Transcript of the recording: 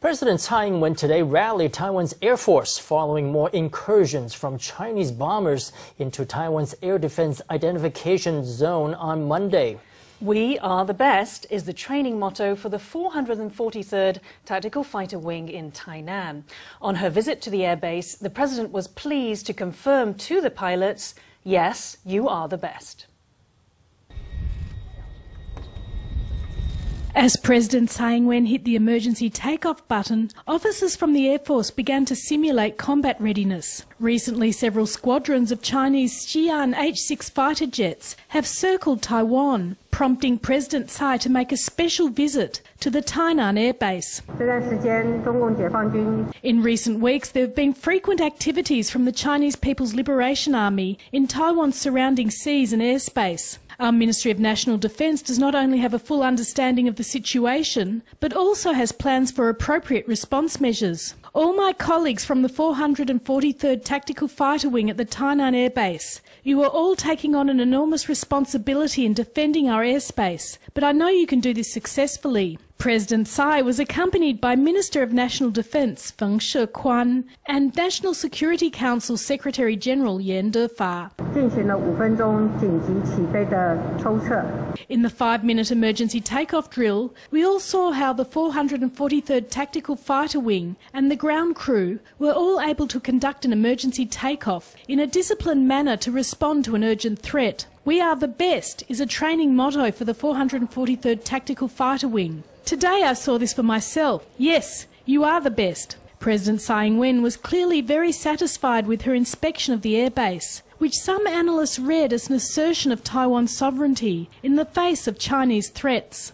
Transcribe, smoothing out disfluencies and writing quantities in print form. President Tsai Ing-wen today rallied Taiwan's Air Force following more incursions from Chinese bombers into Taiwan's Air Defense Identification Zone on Monday. "We are the best" is the training motto for the 443rd Tactical Fighter Wing in Tainan. On her visit to the airbase, the president was pleased to confirm to the pilots, "Yes, you are the best." As President Tsai Ing-wen hit the emergency takeoff button, officers from the Air Force began to simulate combat readiness. Recently, several squadrons of Chinese Xi'an H-6 fighter jets have circled Taiwan, prompting President Tsai to make a special visit to the Tainan Air Base. In recent weeks, there have been frequent activities from the Chinese People's Liberation Army in Taiwan's surrounding seas and airspace. Our Ministry of National Defense does not only have a full understanding of the situation, but also has plans for appropriate response measures. All my colleagues from the 443rd Tactical Fighter Wing at the Tainan Air Base, you are all taking on an enormous responsibility in defending our airspace, but I know you can do this successfully. President Tsai was accompanied by Minister of National Defense Feng Shih-kuan and National Security Council Secretary General Yen De-fa. In the 5-minute emergency takeoff drill, we all saw how the 443rd Tactical Fighter Wing and the ground crew were all able to conduct an emergency takeoff in a disciplined manner to respond to an urgent threat. "We are the best" is a training motto for the 443rd Tactical Fighter Wing. "Today I saw this for myself. Yes, you are the best." President Tsai Ing-wen was clearly very satisfied with her inspection of the airbase, which some analysts read as an assertion of Taiwan's sovereignty in the face of Chinese threats.